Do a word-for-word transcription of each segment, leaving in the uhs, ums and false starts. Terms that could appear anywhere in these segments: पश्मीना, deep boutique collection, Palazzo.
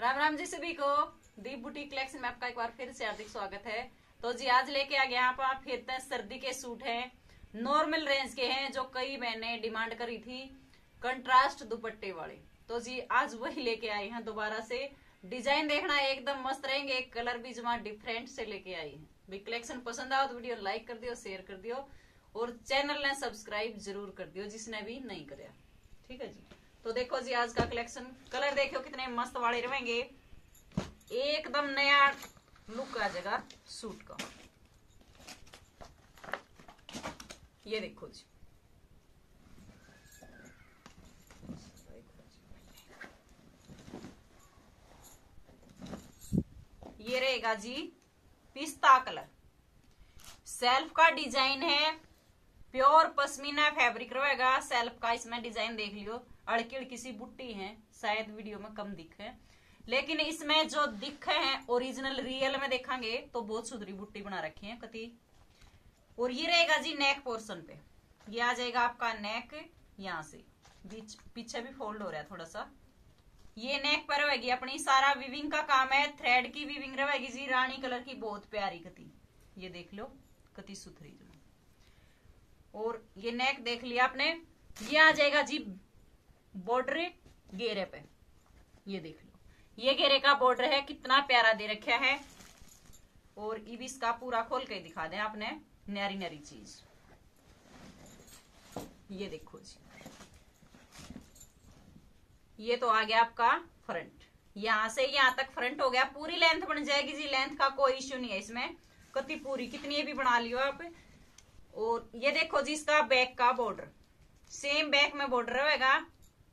राम राम जी सभी को। दीप boutique collection में आपका एक बार फिर से हार्दिक स्वागत है। तो जी आज लेके आ गए यहाँ पर आप फिर सर्दी के सूट हैं, नॉर्मल रेंज के हैं जो कई मैंने डिमांड करी थी, कंट्रास्ट दुपट्टे वाले। तो जी आज वही लेके आए हैं दोबारा से। डिजाइन देखना एकदम मस्त रहेंगे, कलर भी जमा डिफरेंट से लेके आई है। भी कलेक्शन पसंद आओ तो वीडियो लाइक कर दियो, शेयर कर दियो और चैनल ने सब्सक्राइब जरूर कर दियो जिसने भी नहीं कराया। ठीक है जी, तो देखो जी आज का कलेक्शन। कलर देखो कितने मस्त वाले रहेंगे, एकदम नया लुक आ जाएगा सूट का। ये देखो जी, ये रहेगा जी पिस्ता कलर। सेल्फ का डिजाइन है, प्योर पश्मीना फैब्रिक रहेगा। सेल्फ का इसमें डिजाइन देख लियो। अड़किड़ किसी बुट्टी है, शायद वीडियो में कम दिखे, लेकिन इसमें जो दिखे हैं ओरिजिनल रियल में देखांगे तो बहुत सुधरी बुट्टी बना रखी है कति। और ये रहेगा जी नेक पोर्शन पे, ये आ जाएगा आपका नेक। यहाँ से बीच पीछे भी फोल्ड हो रहा है थोड़ा सा। ये नेक पर रहेगी अपनी, सारा विविंग का काम है, थ्रेड की विविंग रहेगी जी। रानी कलर की बहुत प्यारी कति, ये देख लो कति सुथरी। और ये नेक देख लिया आपने। ये आ जाएगा जी बॉर्डर घेरे पे, ये देख लो, ये घेरे का बॉर्डर है, कितना प्यारा दे रखा है। और ये भी इसका पूरा खोल के दिखा दें आपने, न्यारी न्यारी चीज। ये देखो जी, ये तो आ गया आपका फ्रंट। यहां से यहां तक फ्रंट हो गया, पूरी लेंथ बन जाएगी जी। लेंथ का कोई इश्यू नहीं है इसमें, कति पूरी कितनी भी बना लियो आप। और ये देखो जी इसका बैक का बॉर्डर, सेम बैक में बॉर्डर रहेगा,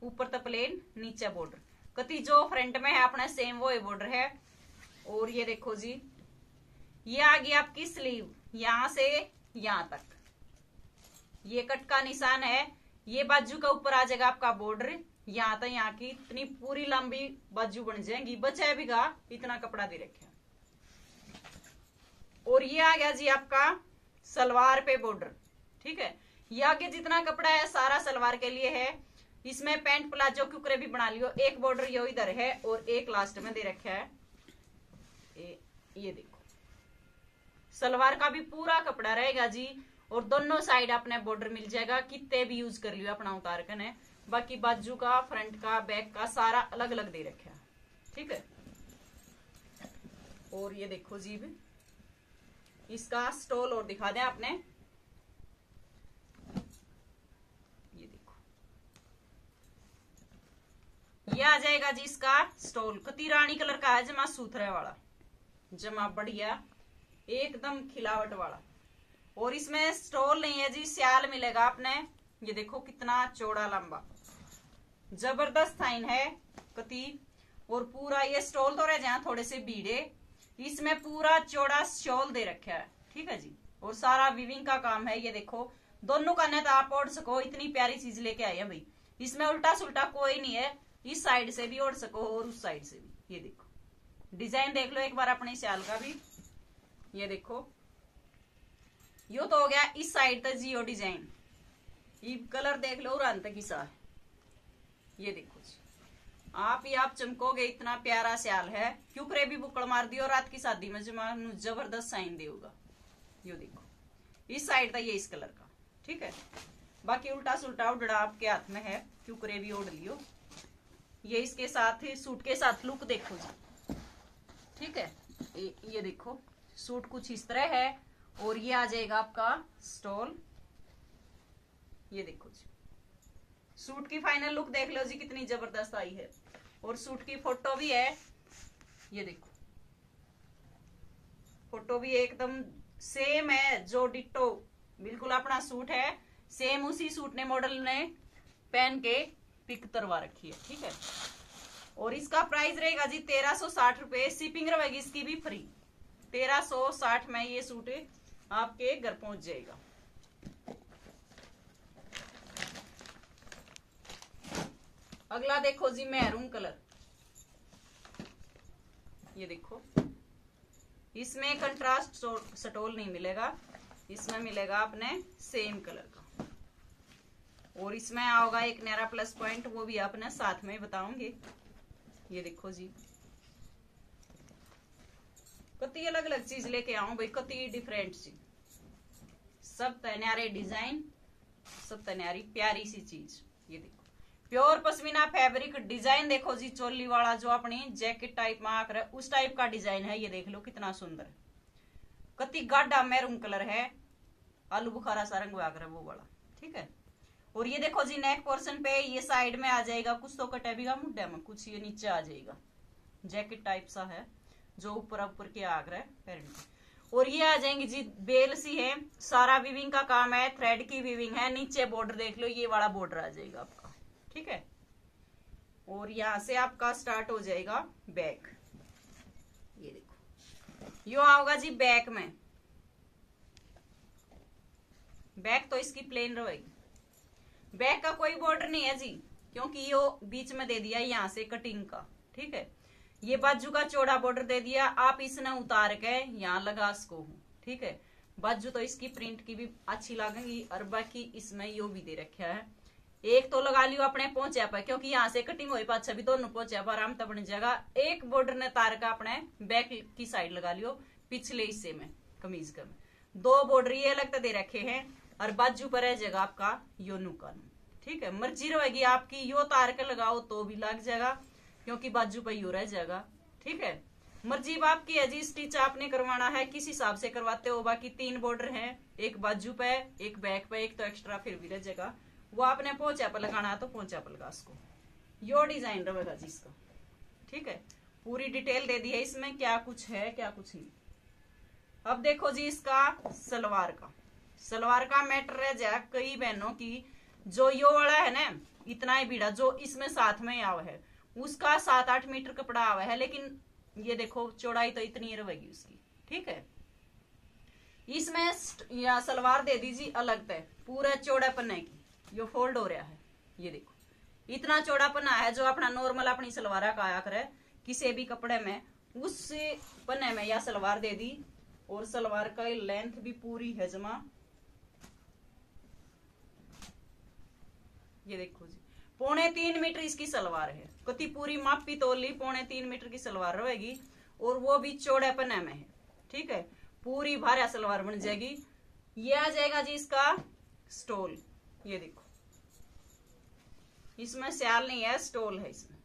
ऊपर तो प्लेन, नीचे बॉर्डर कति जो फ्रंट में है अपना सेम वो बॉर्डर है। और ये देखो जी ये आ गई आपकी स्लीव, यहां से यहां तक ये कट का निशान है। ये बाजू का ऊपर आ जाएगा आपका बॉर्डर, यहां तक यहाँ की इतनी पूरी लंबी बाजू बन जाएगी। बचा भी गा इतना कपड़ा दे रखे। और ये आ गया जी आपका सलवार पे बॉर्डर। ठीक है, ये आगे जितना कपड़ा है सारा सलवार के लिए है। इसमें पैंट प्लाजो कुकरे भी बना लियो। एक बॉर्डर यो इधर है और एक लास्ट में दे रखा है। ए, ये देखो सलवार का भी पूरा कपड़ा रहेगा जी। और दोनों साइड अपने बॉर्डर मिल जाएगा, कितने भी यूज कर लियो अपना उतार कर ने। बाकी बाजू का, फ्रंट का, बैक का सारा अलग अलग दे रखा है। ठीक है, और ये देखो जी इसका स्टॉल और दिखा दें आपने। ये देखो ये आ जाएगा जी इसका स्टॉल, कति रानी कलर का है, जमा सुथरे वाला, जमा बढ़िया एकदम खिलावट वाला। और इसमें स्टॉल नहीं है जी, स्याल मिलेगा आपने। ये देखो कितना चौड़ा लंबा जबरदस्त लाइन है कति। और पूरा ये स्टॉल तो रह जाए थोड़े से भीड़े, इसमें पूरा चौड़ा शॉल दे रखा है। ठीक है जी, और सारा विविंग का काम है। ये देखो दोनों का नेट आप ओढ़ सको, इतनी प्यारी चीज लेके आई है भाई। इसमें उल्टा सुल्टा कोई नहीं है, इस साइड से भी ओढ़ सको और उस साइड से भी। ये देखो डिजाइन देख लो एक बार अपने शाल का भी। ये देखो यो तो हो गया इस साइड तक जी यो डिजाइन। ये कलर देख लो और अंत की सा। ये देखो जी आप ही आप चमकोगे, इतना प्यारा स्याल है। क्यूकरे भी बुकड़ मार दियो, रात की शादी में जबरदस्त साइन देगा। यो देखो इस साइड था ये इस कलर का। ठीक है, बाकी उल्टा सुल्टा उड़ा आपके हाथ में है, क्यूकरे भी ओढ़ लियो। ये इसके साथ ही सूट के साथ लुक देखो जी। ठीक है, ये, ये देखो सूट कुछ इस तरह है। और ये आ जाएगा आपका स्टॉल। ये देखो जी सूट की फाइनल लुक देख लो जी, कितनी जबरदस्त आई है। और सूट की फोटो भी है, ये देखो फोटो भी एकदम सेम है जो डिट्टो बिल्कुल अपना सूट है। सेम उसी सूट ने मॉडल ने पहन के पिक तरवा रखी है। ठीक है, और इसका प्राइस रहेगा जी तेरह सौ साठ रुपये। शिपिंग रहेगी इसकी भी फ्री। तेरह सौ साठ में ये सूट आपके घर पहुंच जाएगा। अगला देखो जी मैरून कलर। ये देखो इसमें कंट्रास्ट स्टोल नहीं मिलेगा, इसमें मिलेगा आपने सेम कलर का। और इसमें आओगा एक नैरा प्लस पॉइंट, वो भी आपने साथ में बताऊंगी। ये देखो जी कती अलग अलग चीज लेके आऊं भाई, कती डिफरेंट सी, सब तन्यारे डिजाइन, सब तन्यारी प्यारी सी चीज। ये देखो प्योर पश्मीना फैब्रिक, डिजाइन देखो जी, चोली वाला जो अपनी जैकेट टाइप में आकर उस टाइप का डिजाइन है। ये देख लो कितना सुंदर, कति गाढ़ा मैरून कलर है, आलू बुखारा सा रंग आकर वो वाला, ठीक है। और ये देखो जी नेक पोर्शन पे ये साइड में आ जाएगा, कुछ तो कटेगा मुड्डे में, कुछ ये नीचे आ जाएगा, जैकेट टाइप सा है जो ऊपर ऊपर के आकर पैरेंट। और ये आ जाएंगी जी बेल सी है, सारा वीविंग का काम है, थ्रेड की वीविंग है, नीचे बॉर्डर देख लो ये वाला बॉर्डर आ जाएगा आपका, ठीक है। और यहां से आपका स्टार्ट हो जाएगा बैक, ये देखो यो आओगा जी बैक में। बैक तो इसकी प्लेन रहेगी, बैक का कोई बॉर्डर नहीं है जी, क्योंकि यो बीच में दे दिया यहां से कटिंग का, ठीक है। ये बाजू का चौड़ा बॉर्डर दे दिया, आप इसने उतार के यहां लगा सको हो, ठीक है। बाजू तो इसकी प्रिंट की भी अच्छी लगेगी, और बाकी इसमें यो भी दे रखा है, एक तो लगा लियो अपने पहुंचे पर, क्योंकि यहाँ से कटिंग हो पा भी दोनों पहुंचे पर आराम तब बन जाएगा। एक बॉर्डर ने तार का अपने बैक की साइड लगा लियो पिछले हिस्से में कमीज का, दो बॉर्डर ये अलग दे रखे हैं, और बाजू पर रह जाएगा आपका योनू का, ठीक है। मर्जी रहेगी आपकी, यो तार के लगाओ तो भी लग जाएगा, क्योंकि बाजू पर यो रह जाएगा, ठीक है। मर्जी आपकी है जी, स्टिच आपने करवाना है किस हिसाब से करवाते हो। बाकी तीन बॉर्डर है, एक बाजू पे, एक बैक पे, एक तो एक्स्ट्रा फिर भी रह जाएगा, वो आपने पोंचा पर लगाना है तो पोंचा पर लगा इसको, यो डिजाइन रहेगा जी इसका, ठीक है। पूरी डिटेल दे दी है इसमें, क्या कुछ है क्या कुछ नहीं। अब देखो जी इसका सलवार का, सलवार का मैटर है जा कई बहनों की, जो यो वाला है ना इतना ही भीड़ा जो इसमें साथ में आवा है, उसका सात आठ मीटर कपड़ा आवा है, लेकिन ये देखो चौड़ाई तो इतनी ही रहेगी उसकी, ठीक है। इसमें सलवार दे दीजिए अलग तय, पूरा चौड़ा पन्ने की यो फोल्ड हो रहा है, ये देखो इतना चौड़ा पन्ना है जो अपना नॉर्मल अपनी सलवार का आया करे किसी भी कपड़े में, उस पन्ने में या सलवार दे दी। और सलवार का लेंथ भी पूरी है जमा, ये देखो जी पौने तीन मीटर इसकी सलवार है, कति पूरी मापी तोली पौने तीन मीटर की सलवार रहेगी, और वो भी चौड़े पन्ने में है, ठीक है। पूरी भारी सलवार बन जाएगी। ये आ जाएगा जी इसका स्टोल, ये देखो इसमें स्याल नहीं है, स्टोल है इसमें,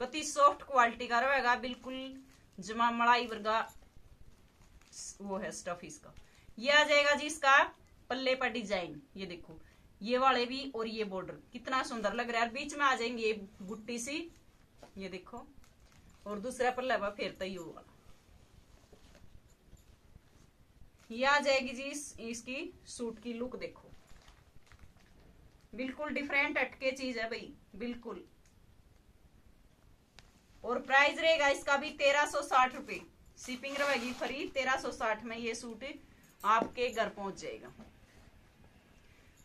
कति सॉफ्ट क्वालिटी का रहेगा, बिल्कुल जमा मलाई वर्गा वो है स्टफ इसका। ये आ जाएगा जी इसका पल्ले पर डिजाइन, ये देखो ये वाले भी और ये बॉर्डर कितना सुंदर लग रहा है, बीच में आ जाएंगे ये बुट्टी सी, ये देखो, और दूसरा पल्ले पर फिर तैयो वाला। ये आ जाएगी जी इस, इसकी सूट की लुक देखो, बिल्कुल डिफरेंट हटके चीज है भाई बिल्कुल। और प्राइस रहेगा इसका भी तेरह सौ साठ रुपये, शिपिंग रहेगी फ्री, तेरह सौ साठ में ये सूट आपके घर पहुंच जाएगा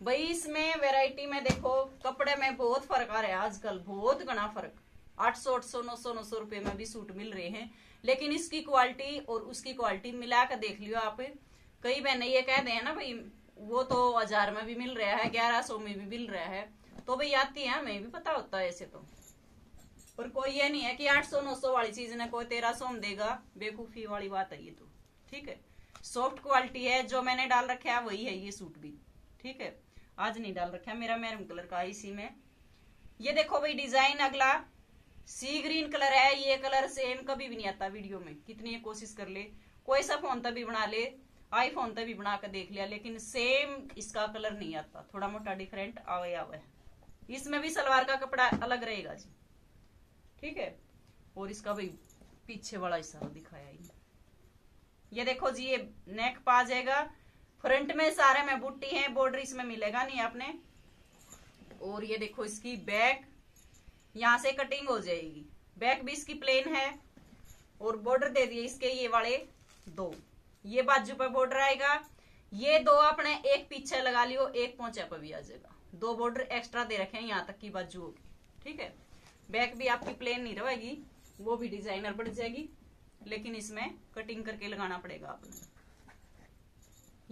भाई। इसमें वैरायटी में देखो कपड़े में बहुत फर्क आ रहा है आजकल, बहुत घना फर्क, आठ सौ आठ सौ नौ सौ नौ सौ रुपये में भी सूट मिल रहे हैं, लेकिन इसकी क्वालिटी और उसकी क्वालिटी मिला कर देख लियो आप। कई बहने ये कह दें ना भाई वो तो हजार में भी मिल रहा है, ग्यारह सौ में भी मिल रहा है, तो भाई आती है, हमें भी पता होता है ऐसे तो। पर कोई ये नहीं है कि आठ सौ नौ सौ वाली चीज ना कोई तेरह सौ में देगा, बेवकूफी वाली बात है ये तो, ठीक है। सॉफ्ट क्वालिटी है, जो मैंने डाल रखा है वही है ये सूट भी, ठीक है। आज नहीं डाल रखा है, मेरा मैरून कलर का इसी में। ये देखो भाई डिजाइन अगला, सी ग्रीन कलर है, ये कलर सेम कभी भी नहीं आता वीडियो में, कितनी कोशिश कर ले, कोई सा फोन तभी बना ले, आईफोन तक भी बना कर देख लिया, लेकिन सेम इसका कलर नहीं आता, थोड़ा मोटा डिफरेंट आवे आवे। इसमें भी सलवार का कपड़ा अलग रहेगा जी, ठीक है। और इसका भी पीछे वाला हिस्सा दिखाया ही। ये देखो जी ये नेक पा जाएगा, फ्रंट में सारे में बूटी है, बॉर्डर इसमें मिलेगा नहीं आपने। और ये देखो इसकी बैक, यहाँ से कटिंग हो जाएगी, बैक भी इसकी प्लेन है, और बॉर्डर दे दिए इसके ये वाले दो, ये बाजू पर बॉर्डर आएगा, ये दो आपने एक पीछे लगा लियो, एक पहुंचा पर भी आ जाएगा, दो बॉर्डर एक्स्ट्रा दे रखे हैं यहाँ तक की बाजू होगी, ठीक है। बैक भी आपकी प्लेन नहीं रहेगी, वो भी डिजाइनर बढ़ जाएगी, लेकिन इसमें कटिंग करके लगाना पड़ेगा आपने।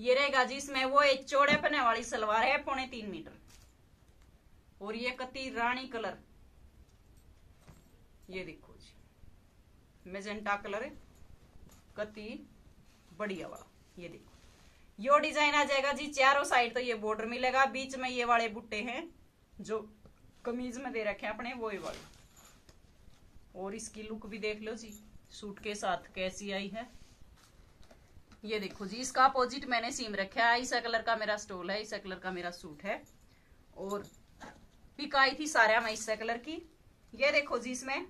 ये रहेगा जी इसमें वो एक चौड़े पने वाली सलवार है, पौने तीन मीटर, और ये कति रानी कलर, ये देखो जी मेजेंटा कलर कति बढ़िया वाला। ये देखो यो डिजाइन आ जाएगा जी, चारों साइड तो ये बॉर्डर मिलेगा, बीच में ये वाले बुट्टे हैं जो कमीज में दे रखे हैं अपने वो ही वाले। और इसकी लुक भी देख लो जी सूट के साथ कैसी आई है। ये देखो जी इसका अपोजिट मैंने सीम रखा है, इस कलर का मेरा स्टोल है, इस कलर का मेरा सूट है और पिक आई थी सारा मैं इस कलर की। ये देखो जी इसमें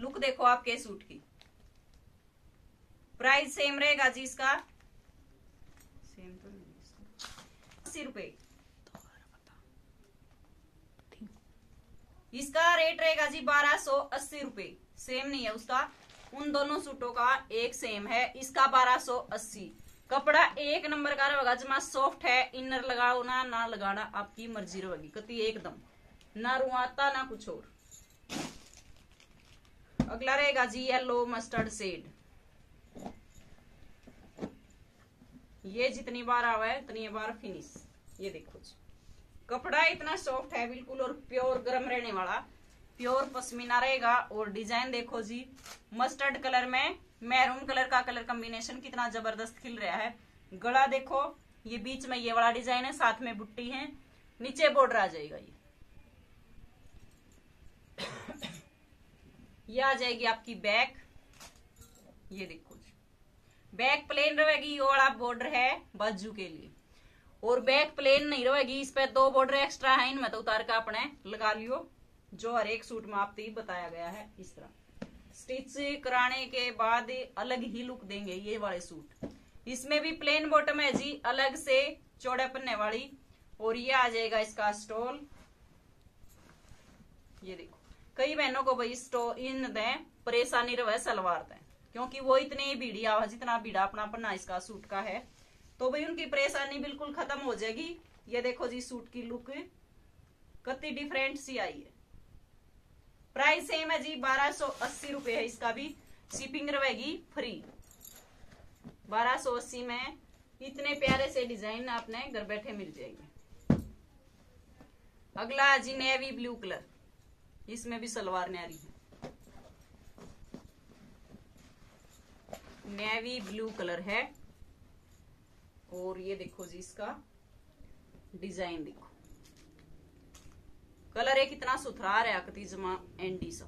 लुक देखो आपके सूट की। प्राइस सेम रहेगा जी इसका, सेम तो नहीं, अस्सी रुपए इसका रेट रहेगा जी, बारह सौ अस्सी रुपए। सेम नहीं है उसका, उन दोनों सूटों का एक सेम है। इसका बारह सौ अस्सी, कपड़ा एक नंबर का रहेगा जमा, सॉफ्ट है, इनर लगाओ ना ना लगाना आपकी मर्जी रहेगी, कति एकदम ना रुआता ना कुछ और। अगला रहेगा जी येलो मस्टर्ड सेड। ये जितनी बार आवा है उतनी बार फिनिश। ये देखो जी कपड़ा इतना सॉफ्ट है बिल्कुल और प्योर गर्म रहने वाला, प्योर पश्मीना रहेगा। और डिजाइन देखो जी मस्टर्ड कलर में मैरून कलर का कलर कॉम्बिनेशन कितना जबरदस्त खिल रहा है। गला देखो ये बीच में ये वाला डिजाइन है, साथ में बुट्टी है, नीचे बॉर्डर आ जाएगा। ये ये आ जाएगी आपकी बैक। ये देखो जी बैक प्लेन रहेगी, ये वाला बॉर्डर है बाजू के लिए और बैक प्लेन नहीं रहेगी, इस पे दो बॉर्डर एक्स्ट्रा है, इनमें तो उतार का अपने लगा लियो जो हर एक सूट में आपको बताया गया है। इस तरह स्टिच कराने के बाद अलग ही लुक देंगे ये वाले सूट। इसमें भी प्लेन बॉटम है जी, अलग से चौड़े पन्ने वाली। और ये आ जाएगा इसका स्टॉल। ये देखो कई बहनों को भाई स्टॉल इन दें परेशानी रहे सलवार दें, क्योंकि वो इतनी भीड़ी आवाज इतना भीड़ा अपना पन्ना इसका सूट का है, तो भाई उनकी परेशानी बिल्कुल खत्म हो जाएगी। ये देखो जी सूट की लुक कितनी डिफरेंट सी आई है। प्राइस सेम है जी बारह सौ अस्सी रुपये है, इसका भी शिपिंग रहेगी फ्री। बारह सौ अस्सी में इतने प्यारे से डिजाइन आपने घर बैठे मिल जाएंगे। अगला जी नेवी ब्लू कलर, इसमें भी सलवार न्यारी है, नेवी ब्लू कलर है। और ये देखो जी इसका डिजाइन देखो, कलर है कितना सुथरा रहा, कतीजमा एंडी सा।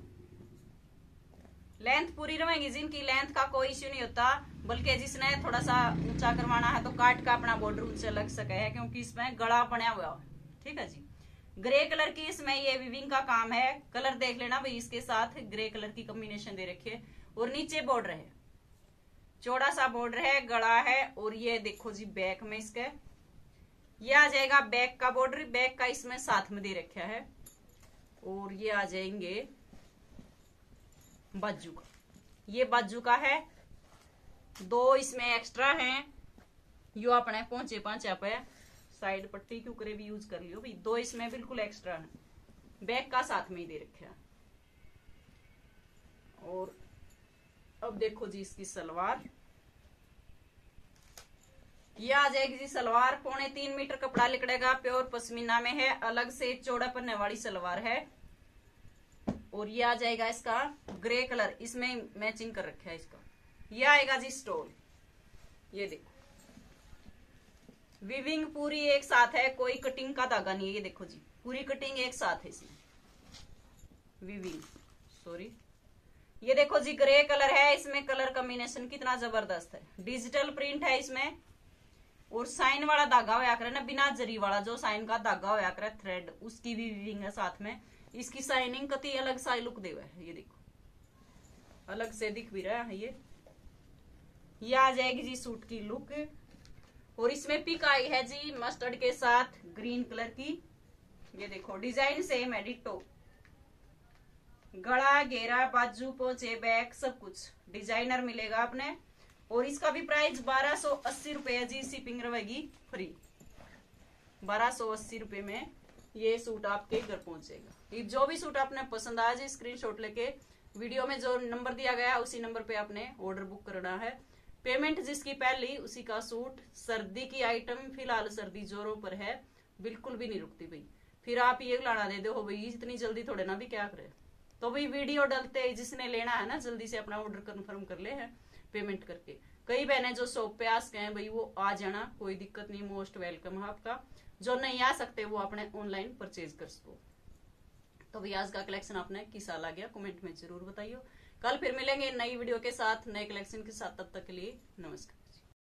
लेंथ पूरी रहेगी, जिनकी लेंथ का कोई इश्यू नहीं होता, बल्कि जिसने थोड़ा सा ऊंचा करवाना है तो काट का अपना बॉर्डर ऊंचा लग सके है, क्योंकि इसमें गला बना हुआ है। ठीक है जी ग्रे कलर की इसमें ये विविंग का काम है, कलर देख लेना भाई इसके साथ ग्रे कलर की कॉम्बिनेशन दे रखी है। और नीचे बॉर्डर है, चौड़ा सा बॉर्डर है, गला है। और ये देखो जी बैक में इसके ये आ जाएगा बैक का बॉर्डर, बैक का इसमें साथ में दे रखा है। और ये आ जाएंगे बाजू का, ये बाजू का है, दो इसमें एक्स्ट्रा हैं। यो अपने पहुंचे पहुंचा पे साइड पट्टी क्यों करे भी यूज कर लियो भाई, दो इसमें बिल्कुल एक्स्ट्रा है, बैक का साथ में ही दे रखा है। और अब देखो जी इसकी सलवार, ये आ जाएगी जी सलवार। पौने तीन मीटर कपड़ा लिकड़ेगा, प्योर पश्मीना में है, अलग से चौड़ा पन्ने वाली सलवार है। और ये आ जाएगा इसका ग्रे कलर, इसमें मैचिंग कर रखा है इसका। ये आएगा जी स्टोल, ये देखो विविंग पूरी एक साथ है, कोई कटिंग का धागा नहीं है। ये देखो जी पूरी कटिंग एक साथ है इसमें, विविंग सॉरी। ये देखो जी ग्रे कलर है, इसमें कलर कॉम्बिनेशन कितना जबरदस्त है, डिजिटल प्रिंट है इसमें। और साइन वाला धागा होया करे ना, बिना जरी वाला जो साइन का धागा होया करे थ्रेड, उसकी भी वीविंग है साथ में। इसकी साइनिंग कति अलग सा लुक देवे है, ये देखो अलग से दिख भी रहा है। ये ये आ जाएगी जी सूट की लुक। और इसमें पिक आई है जी मस्टर्ड के साथ ग्रीन कलर की। ये देखो डिजाइन सेम है डिटो, गला घेरा बाजू पोचे बैक सब कुछ डिजाइनर मिलेगा आपने। और इसका भी प्राइस बारह सौ अस्सी रुपये जी, शिपिंग रहेगी फ्री। बारह सौ अस्सी रुपये में ये सूट आपके घर पहुंचेगा। जो भी सूट आपने पसंद आया जी स्क्रीनशॉट लेके वीडियो में जो नंबर दिया गया है उसी नंबर पे आपने ऑर्डर बुक करना है। पेमेंट जिसकी पहली उसी का सूट। सर्दी की आइटम फिलहाल सर्दी जोरों पर है, बिल्कुल भी नहीं रुकती भाई, फिर आप ये लाना दे दो भाई इतनी जल्दी थोड़े ना भी क्या करे। तो भाई वीडियो डलते ही जिसने लेना है ना जल्दी से अपना ऑर्डर कंफर्म कर ले है पेमेंट करके। कई बहनें जो शॉप पे आ सके हैं भाई वो आ जाना, कोई दिक्कत नहीं, मोस्ट वेलकम है आपका। जो नहीं आ सकते वो अपने ऑनलाइन परचेज कर सको। तो भाई आज का कलेक्शन आपने किसा लग गया कमेंट में जरूर बताइयो। कल फिर मिलेंगे नई वीडियो के साथ नए कलेक्शन के साथ, तब तक के लिए नमस्कार।